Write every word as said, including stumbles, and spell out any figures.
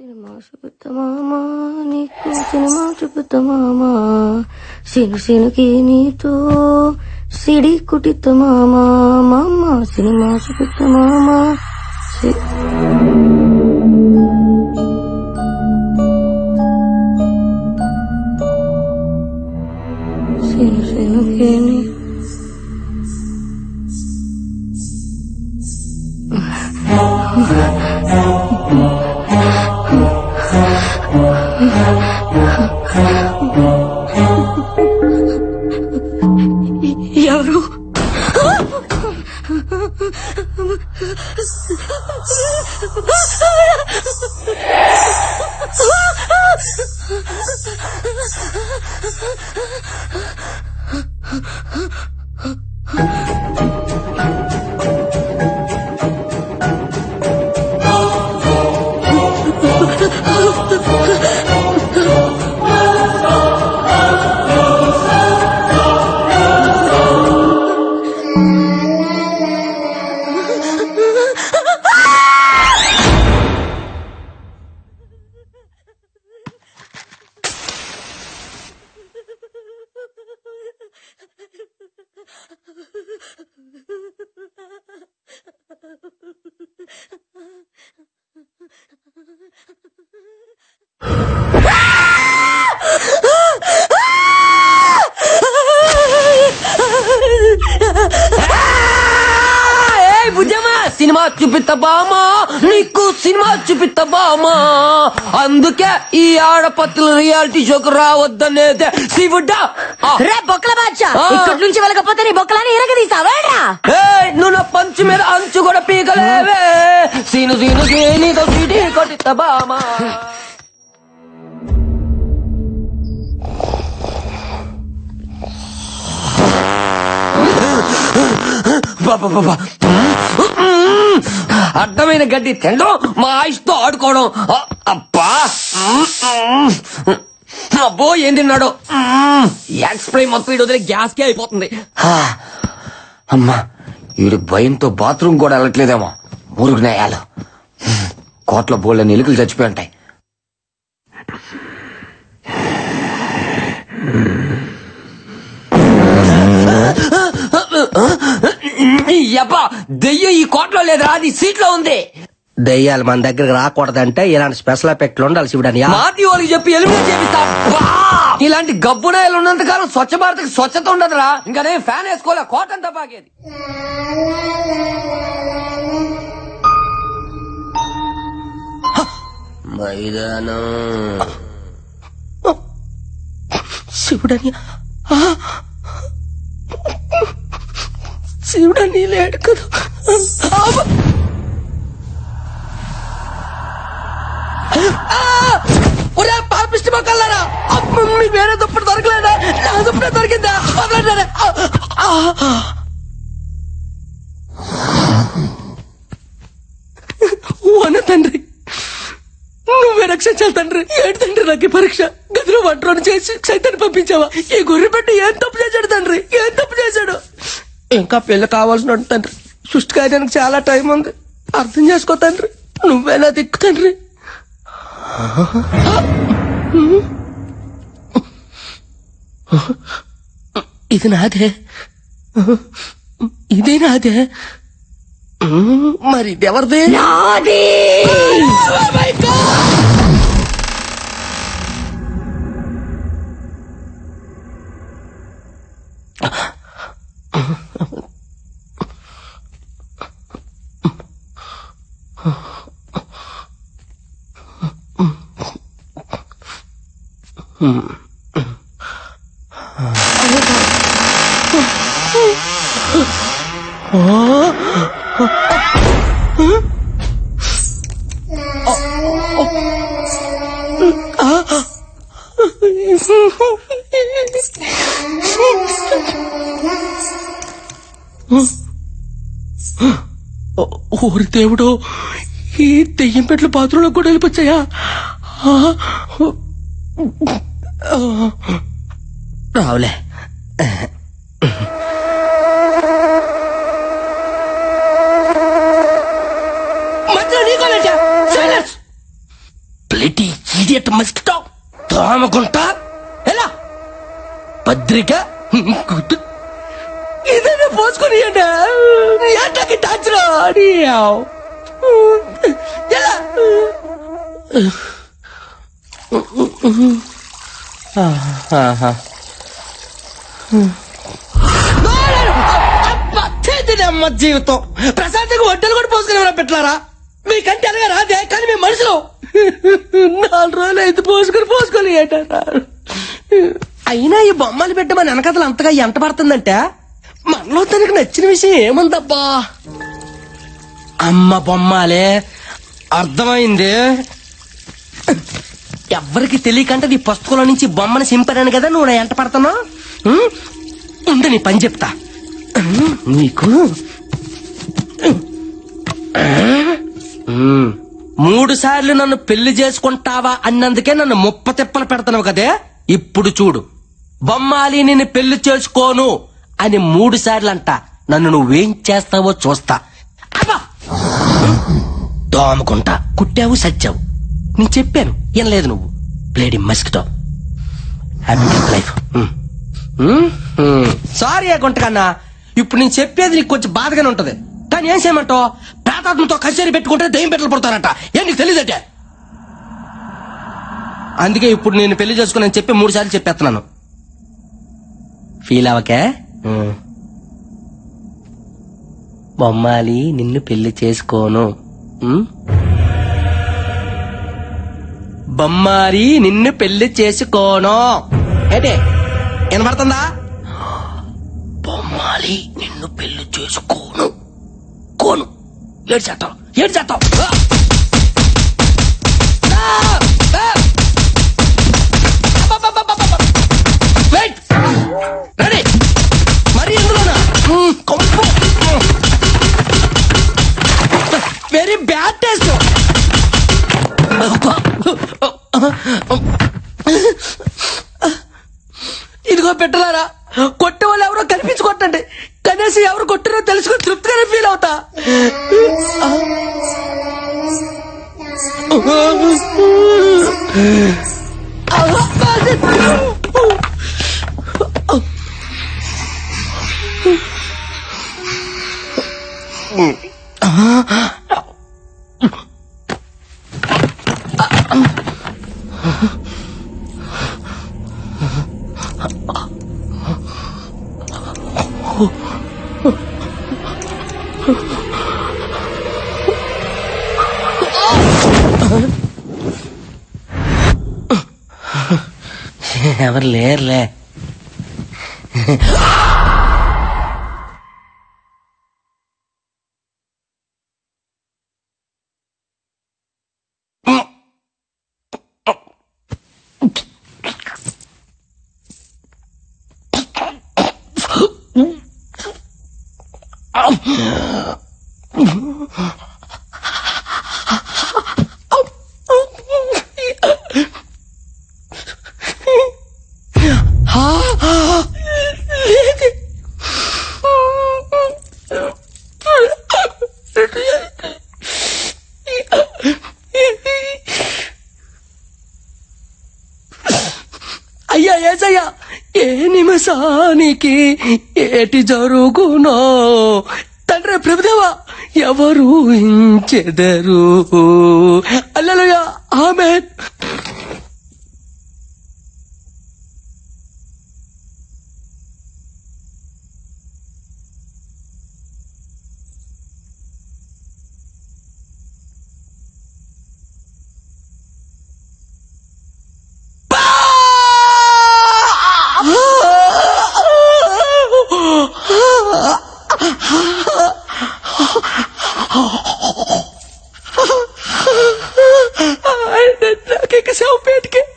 Cinema சுத்த மாமா நீக்கு சினிமா சுத்த மாமா சினு சினுக்கு நீதோ சிடி குட்டித்த மாமா மாமா சினிமா சுத்த மாமா சினு சினுக்கு நீ ಯಾರು సినిమా చూపిత బామా నీకు సినిమా చూపిత బామా అందుకే ఈ ఆడపత్తుల రియాలిటీ షోకు రావద్దనేదే శివుడా రే బొక్కల బాద్షా ఇక్కడి నుంచి వెళ్ళకపోతే నీ బొక్కలని ఇరగదీస్తావేరా ఏయ్ నువ్వు పంచు మీద అంచు కూడా పీకలేవే సీను సీను నీతో సిటీ కొట్టిత బామా బాబా బాబా అడ్డమైన గడ్డి తినడం మా ఆయుష్తో ఆడుకోవడం అబ్బా అబ్బో ఏం తిన్నాడు ఎక్స్ప్లై మొత్తం ఇటు వదిలే గ్యాస్కే అయిపోతుంది అమ్మా వీడు భయంతో బాత్రూమ్ కూడా వెళ్ళట్లేదేమో మురుగు నేయాలు కోట్ల బోళ్ళని ఎలుకలు చచ్చిపోయి ఉంటాయి అబ్బా దెయ్యం ఈ కోట్లో లేదు అది సీట్లో ఉంది దెయ్యాలు మన దగ్గరకు రాకూడదంటే ఇలాంటి స్పెషల్ ఎఫెక్ట్లు ఉండాలి శివుడని వాళ్ళకి చెప్పి ఎలిమినేట్ చేపిస్తా ఇలాంటి గబ్బునాయలు ఉన్నంత కాలం స్వచ్ఛ భారత్కి స్వచ్ఛత ఉండదురా ఇంకా నేను ఫ్యాన్ వేసుకోలే కోట అంతా పాకేది మైదానం శివుడని శివుడా నీళ్ళు ఎడకదు పాపిష్టి మొక్కలారా మీకు వేరే దుప్పటి దొరకలేదా నా దుప్పటి దొరికిందా వన తండ్రి నువ్వే రక్షించాలి తండ్రి ఏడు తండ్రి నాకు పరీక్ష గదిలో వంటలను చేసి సైతాన్ని పంపించావా ఈ గొర్రె పెట్టి ఏం తప్పు చేశాడు తండ్రి ఏం తప్పు చేశాడు ఇంకా పెళ్లి కావాల్సిన తండ్రి సృష్టి కార్యానికి చాలా టైం ఉంది అర్థం చేసుకో తండ్రి నువ్వేనా దిక్కు తండ్రి ఇది నాదే ఇది నాదే మరి ఇది ఎవరిదే నాదే ఓరి దేవుడో ఈ దెయ్యం పెట్ల బాత్రూంలో కూడా వెళ్ళిపోచ్చాయా రావులే Лети иди это мастер, там я конта, эла, подрика, кут, иди на пошку не на, я так и тачра не яу, эла, ага, అమ్మ జీవితం ప్రశాంతంగా ఒంటలు కూడా పోసుకునేవరా పెట్టారా మీకంటే అనగా అదే కానీ మేము మనుషులు నాలుగు రోజులు అయితే పోసుకొని పోసుకొని అంటారు అయినా ఈ బొమ్మలు పెట్టమని వెనకథలు అంతగా ఎంత పడుతుందంట మనలో తనకు నచ్చిన విషయం ఏముందబ్బా అమ్మ బొమ్మలే అర్థమైంది ఎవరికి తెలియకంటే ఈ పుస్తకంలో నుంచి బొమ్మను సింపాను కదా నువ్వు ఎంత పడుతున్నావు ఉండు నీ పని చెప్తా నీకు మూడు సార్లు నన్ను పెళ్లి చేసుకుంటావా అన్నందుకే నన్ను ముప్ప తిప్పలు పెడతావు కదే ఇప్పుడు చూడు బొమ్మాలి నిన్ను పెళ్లి చేసుకోను అని మూడు సార్లు అంట నన్ను నువ్వేం చేస్తావో చూస్తా అబ్బా దోమకుంటా కుట్టావు సచ్చావు నేను చెప్పాను ఏం లేదు నువ్వు bloody mosquito happy life sorry గుంటకన్నా ఇప్పుడు నేను చెప్పేది నీకు కొంచెం బాధగానే ఉంటది కానీ ఏం చేయమంటావు పేతాత్మతో కచేరీ పెట్టుకుంటే దయ్యం పెట్టలు పడతారట ఏం నీకు తెలియదంటే అందుకే ఇప్పుడు నేను పెళ్లి చేసుకున్నాను చెప్పి మూడు సార్లు చెప్పేస్తున్నాను ఫీల్ అవకే బొమ్మాలి నిన్ను పెళ్లి చేసుకోను బొమ్మాలి నిన్ను పెళ్లి చేసుకోను ఏంటే వినపడుతుందా బొమ్మాలి నిన్ను పెళ్లి చేసుకోను కోను ఏడు చేస్తావు ఏడు చేస్తావు రెడీ మరి ఎందులోనా కొంపు వెరీ బ్యాడ్ టేస్ట్ ఇదిగో పెట్టలారా కొట్టే వాళ్ళు ఎవరో కనిపించుకోండి కనీసం ఎవరు కొట్టారో తెలుసుకుని తృప్తిగానే ఫీల్ అవుతా ఎవరు లేరులే సానికి ఏటి జరుగునో తండ్రి ప్రభుదేవా ఎవరు ఇంచెదరు హల్లెలూయా ఆమేన్ I did not get a self-pit.